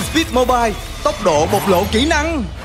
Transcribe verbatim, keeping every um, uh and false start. Speed Mobile, tốc độ bộc lộ kỹ năng.